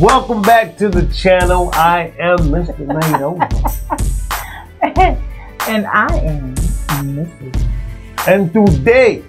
Welcome back to the channel. I am Mr. Laid Over. And I am Mrs. And today,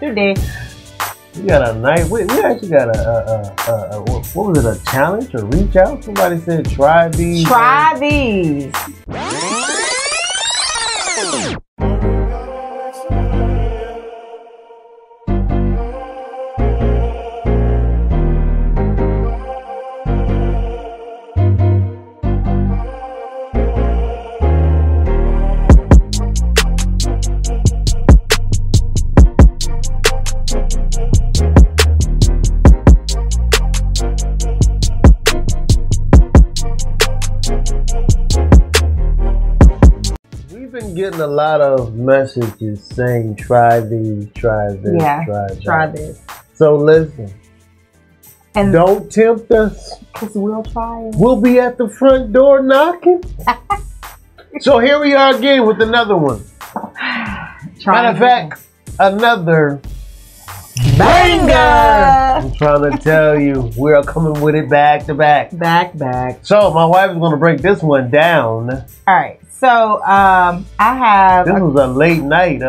we got a nice, we actually got a what was it, a challenge or reach out? Somebody said try these. Try these. Getting a lot of messages saying try these, try this, yeah, try this. So listen, and don't tempt us, because we'll try it. We'll be at the front door knocking. So here we are again with another one. Matter of fact, another banger. I'm trying to tell you, we are coming with it back to back. So my wife is going to break this one down. All right. So, I have... This was a late night,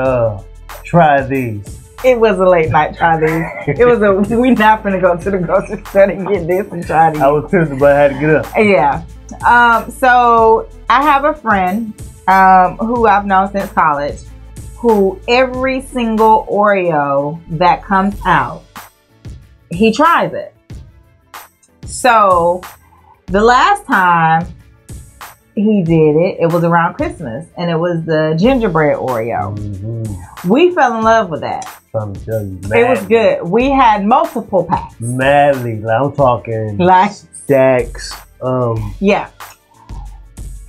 try these. It was a late night, try these. It was a, we not finna go to the grocery store to get this and try these. I was tempted, but I had to get up. Yeah. So, I have a friend, who I've known since college, who every single Oreo that comes out, he tries it. So, the last time he did it, it was around Christmas, and it was the gingerbread Oreo. Mm-hmm. We fell in love with that. I'm telling you, it was good. We had multiple packs. Madly, I'm talking like stacks. Yeah.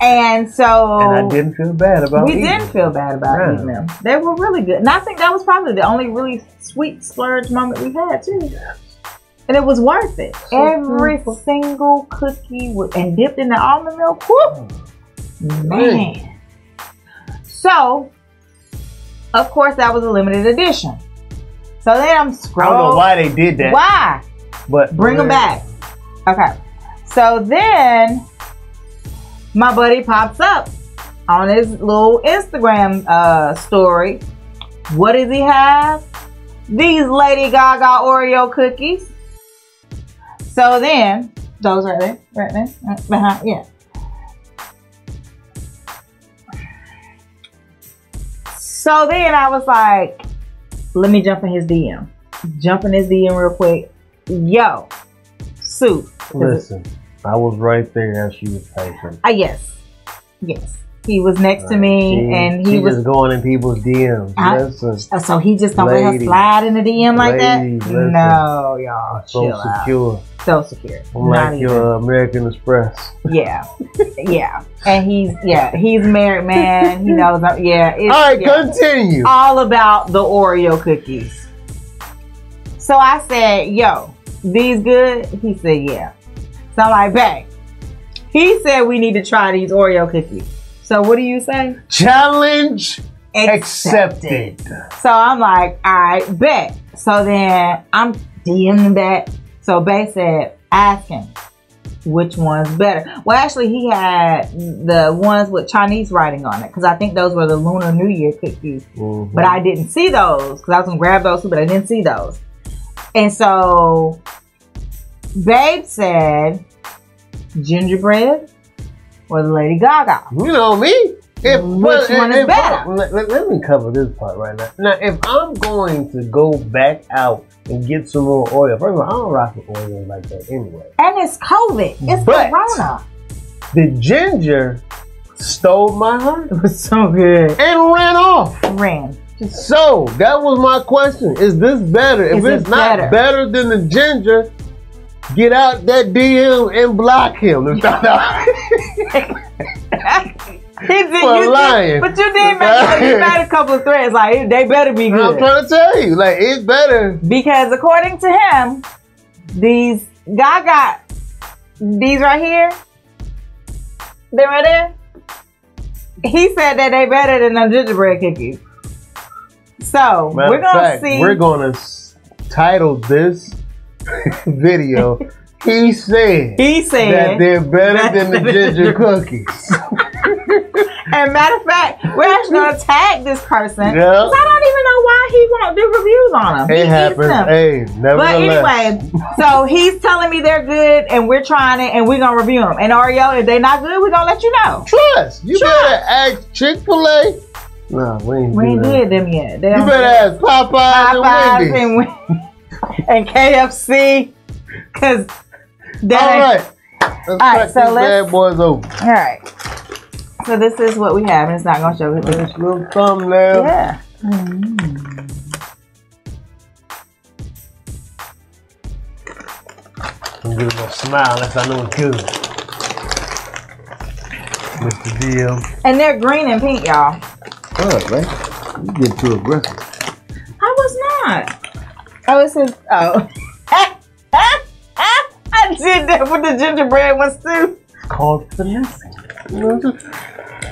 And so, and I didn't feel bad about it. We didn't feel bad about eating them. They were really good, and I think that was probably the only really sweet splurge moment we had too. Yeah. And it was worth it. Every single cookie and dipped in the almond milk. Whoop. Man. So, of course, that was a limited edition. So then I'm scrolling. I don't know why they did that. Why? But bring them back. Okay. So then my buddy pops up on his little Instagram story. What does he have? These Lady Gaga Oreo cookies. So then, those are there, right there, behind, yeah. So then I was like, let me jump in his DM. Jump in his DM real quick. Yo, Sue. Listen, I was right there as she was typing. Yes. He was next to me, and he was just going in people's DMs. Listen, so he just don't let her slide in the DM like that? Listen, no, y'all. So secure. Out. So secure. Like your American Express. Yeah. Yeah. And he's married, man. He knows. Yeah. All right, continue. All about the Oreo cookies. So I said, yo, these good? He said, yeah. So I'm like, bang. He said we need to try these Oreo cookies. So what do you say? Challenge accepted. So I'm like, all right, bet. So then I'm DMing back. So Bay said, ask him which one's better. Well, actually, he had the ones with Chinese writing on it, because I think those were the Lunar New Year cookies. Mm-hmm. But I didn't see those, because I was going to grab those too, but I didn't see those. And so Babe said gingerbread or the Lady Gaga. You know me. Which one is better? Let me cover this part right now. Now, if I'm going to go back out and get some more Oreo, first of all, I don't rock with Oreo like that anyway. And it's COVID. It's Corona. The ginger stole my heart. It was so good. And ran off. So, that was my question. Is this better? If it's not better than the ginger, get out that DM and block him. But you did made a couple of threads. Like, they better be good. I'm trying to tell you, like, it's better. Because according to him, these Gaga, these right here, they right there, he said that they better than the gingerbread cookies. So, we're going to see. We're going to title this video He said that they're better than the ginger cookies. And matter of fact, we're actually going to tag this person. Yep. Cause I don't even know why he won't do reviews on them. It happens. Hey, nevertheless. But anyway, so he's telling me they're good and we're trying it and we're going to review them. And OREO, if they're not good, we're going to let you know. Trust. You better ask Chick-fil-A. No, we ain't did them yet. They you better ask Popeyes and Wendy's. And KFC. Because that All right, so let's... bad boys over. All right. So this is what we have, and it's not gonna show it. This little thumbnail. Yeah. Mm-hmm. I'm gonna give him a smile unless I know it's good. Mr. DM. And they're green and pink, y'all. Good, man. You get too aggressive. I was not. Oh, it says oh. I did that with the gingerbread ones too. It's called finessing. You know,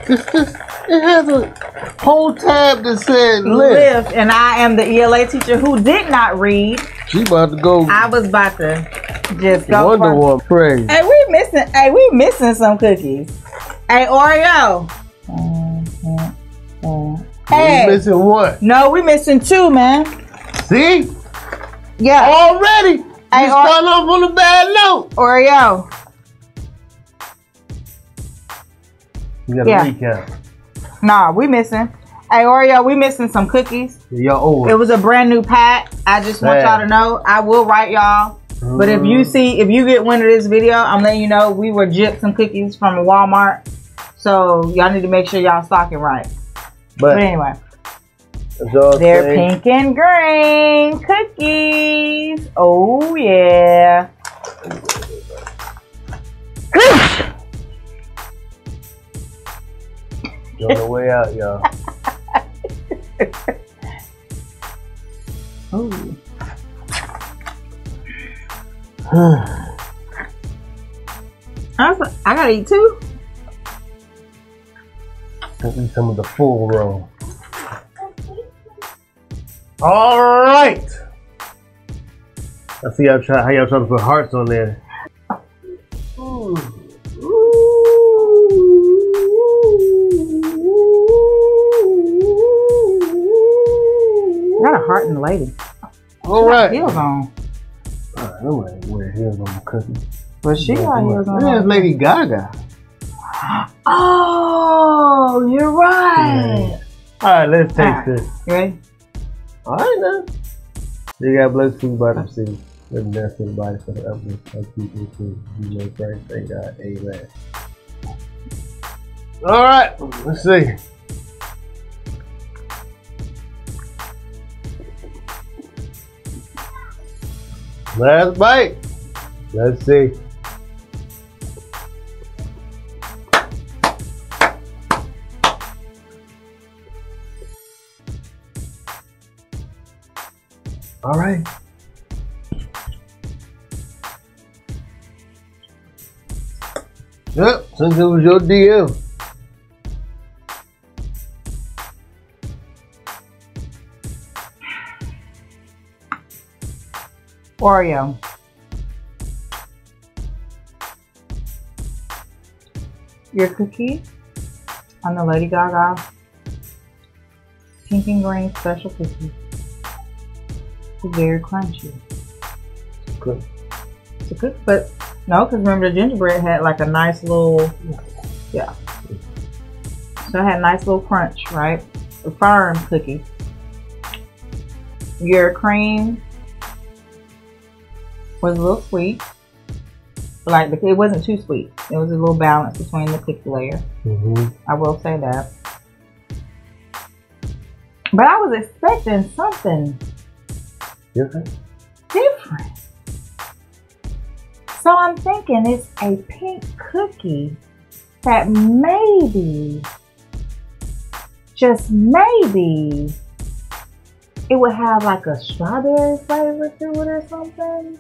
it has a whole tab that said live. And I am the ELA teacher who did not read. She about to go. I was about to just go. Wonder Woman praise. Hey, we missing some cookies. Hey, OREO. Hey. We missing what? No, we missing two, man. See? Yeah. Already. Hey, you start off on a bad note. OREO. You gotta recap. Nah, we missing. Hey, OREO, we missing some cookies. Yeah, it was a brand new pack. I just want y'all to know. I will write y'all. But if you get wind of this video, I'm letting you know we were gypped some cookies from Walmart. So y'all need to make sure y'all stocking right. But anyway. They're pink and green cookies. Oh yeah. On the way out, y'all. Oh. I gotta eat too. I'll eat some of the full roll. All right. I see how y'all trying to put hearts on there. Ooh. Not a heart and lady. Alright. Heels on. Alright, nobody wear heels on my cousin. But she got heels on. There's Lady Gaga. Oh, you're right. Yeah. Alright, let's taste this. You ready? Alright now. You got blessed food by the city. Let's bless everybody for the uplift of people to do no Christ. Thank God. Amen. Alright, let's see. Last bite. Let's see. All right. Yep, since it was your DM. OREO. Your cookie on the Lady Gaga pink and green special cookie. It's very crunchy. It's good. It's a good, but no, because remember the gingerbread had like a nice little, yeah. So it had a nice little crunch, right? A firm cookie. Your cream was a little sweet, but like it wasn't too sweet. It was a little balance between the thick layer. I will say that. But I was expecting something different. So I'm thinking it's a pink cookie that maybe, just maybe, it would have like a strawberry flavor to it or something.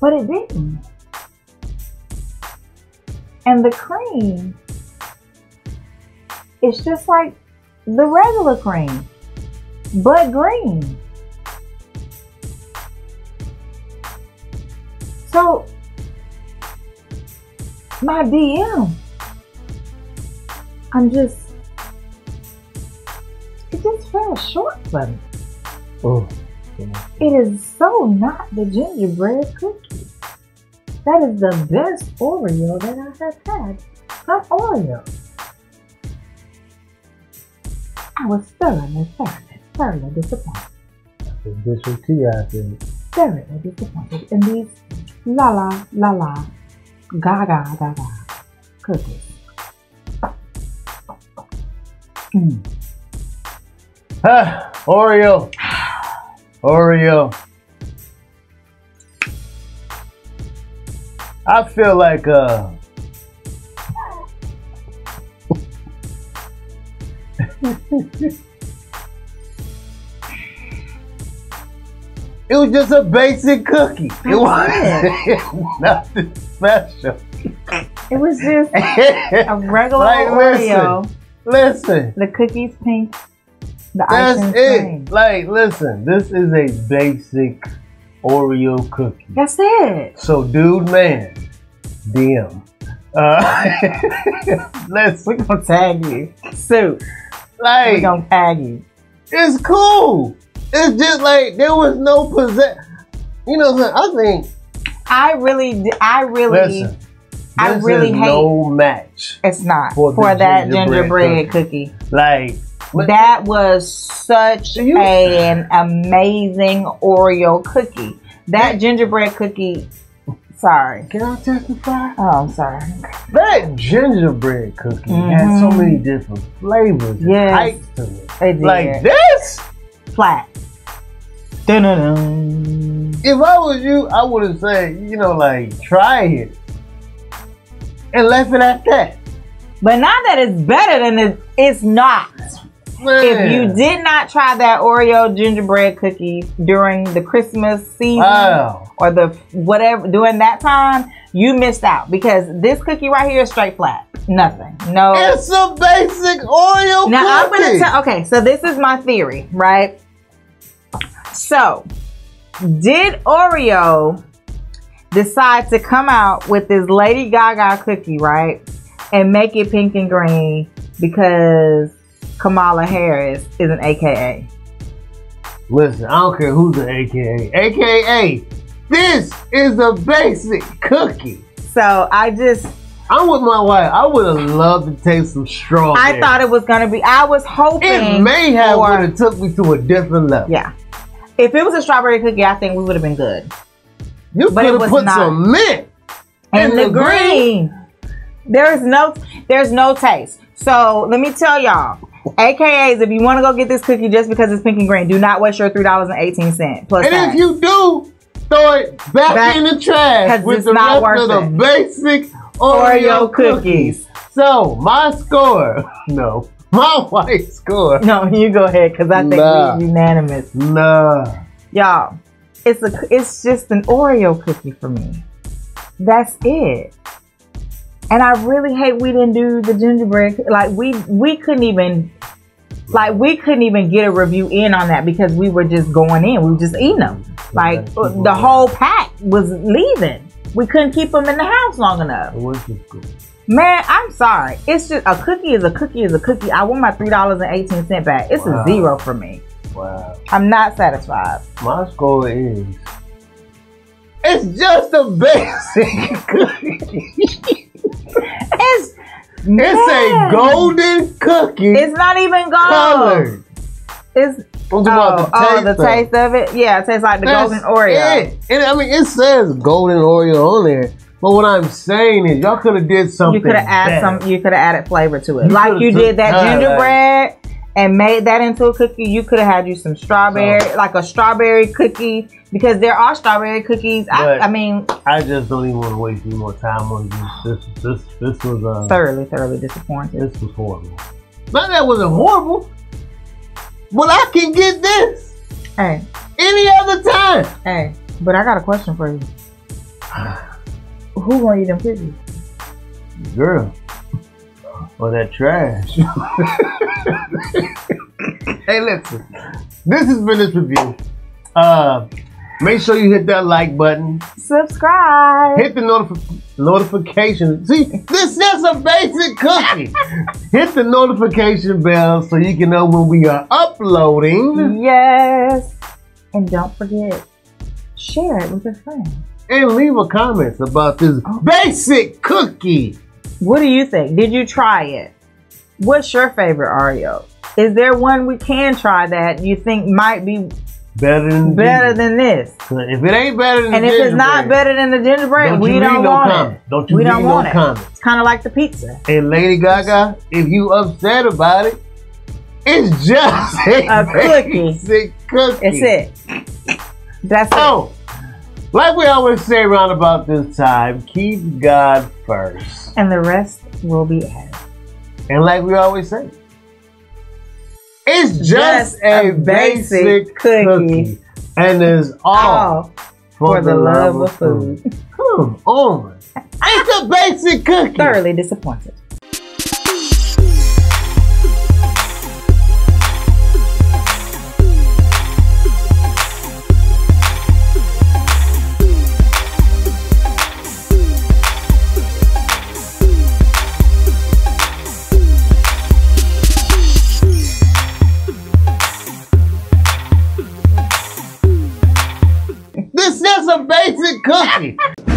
But it didn't. And the cream, it's just like the regular cream, but green. So my DM, it just fell short for me. Oh, yeah. It is so not the gingerbread cookie. That is the best Oreo that I have had. Not Oreo. I was thoroughly disappointed. Thoroughly disappointed in these Gaga cookies. Mm. Oreo. Oreo. I feel like it was just a basic cookie. It wasn't nothing special. It was just a regular Oreo. Listen. The cookie's pink. That's it. Cream. Like, listen, this is a basic Oreo cookie. That's it. So, dude, man, DM. We're gonna tag you. So, like, we're gonna tag you. It's cool. It's just like there was no possess. You know what I'm saying? I really hate. No match. It's not for that gingerbread cookie. Like. That was such an amazing Oreo cookie. That gingerbread cookie, sorry. Can I testify? Oh, I'm sorry. That gingerbread cookie had so many different flavors and types to it. Like this? Flat. Dun-dun-dun. If I was you, I would have said, you know, like, try it. And left it at that. But now that it's better than it's not. Man. If you did not try that Oreo gingerbread cookie during the Christmas season or the whatever during that time, you missed out because this cookie right here is straight flat, nothing. No, it's a basic Oreo cookie. I'm gonna tell. Okay, so this is my theory, right? So, did Oreo decide to come out with this Lady Gaga cookie, right, and make it pink and green because Kamala Harris is an AKA? Listen, I don't care who's an AKA. AKA, this is a basic cookie. So I'm with my wife. I would have loved to taste some strawberry. I thought it was gonna be. I was hoping it may have would have took me to a different level. Yeah. If it was a strawberry cookie, I think we would have been good. You could have put some mint in the green. There's no taste. So let me tell y'all. AKAs, if you want to go get this cookie just because it's pink and green, do not waste your $3.18 plus tax. If you do, throw it back in the trash with the rest of the basic Oreo cookies. So my score, no, my wife's score. No, you go ahead because I think we're unanimous. Nah, y'all, it's just an Oreo cookie for me. That's it. And I really hate we didn't do the gingerbread. Like we couldn't even get a review in on that because we were just going in. We were just eating them. Like the whole pack was leaving. We couldn't keep them in the house long enough. It was just good. Man, I'm sorry. It's just a cookie is a cookie is a cookie. I want my $3.18 back. It's a zero for me. Wow. I'm not satisfied. My score is. It's just a basic cookie. It's a golden cookie. It's not even gold. Colored. It's the taste of it. Yeah, it tastes like the golden Oreo. It. And I mean, it says golden Oreo on there, but what I'm saying is, y'all could have did something. You could have added some. You could have added flavor to it, like you did that gingerbread and made that into a cookie. You could have had you some strawberry, like a strawberry cookie, because there are strawberry cookies. I mean, I just don't even want to waste any more time on this. This was thoroughly disappointing. This was horrible. Now that wasn't horrible. Well, I can get this. Hey. Any other time. Hey, but I got a question for you. Who gonna eat them cookies? Girl. Or that trash. Hey, listen. This has been this review. Make sure you hit that like button. Subscribe. Hit the notification. See, this is a basic cookie. Hit the notification bell so you can know when we are uploading. Yes. And don't forget, share it with your friends. And leave a comment about this basic cookie. What do you think? Did you try it? What's your favorite OREO? Is there one we can try that you think might be better than this? If it ain't better than this, and if it's not better than the gingerbread, we don't want it. Don't you read no comments. It's kind of like the pizza. And Lady Gaga, if you upset about it, it's just a cookie. It's it. That's it. Like we always say around about this time, keep God first. And the rest will be added. And like we always say, it's just a basic cookie. And it's all for the love of food. Come on. It's a basic cookie. Thoroughly disappointed. It's a basic cookie.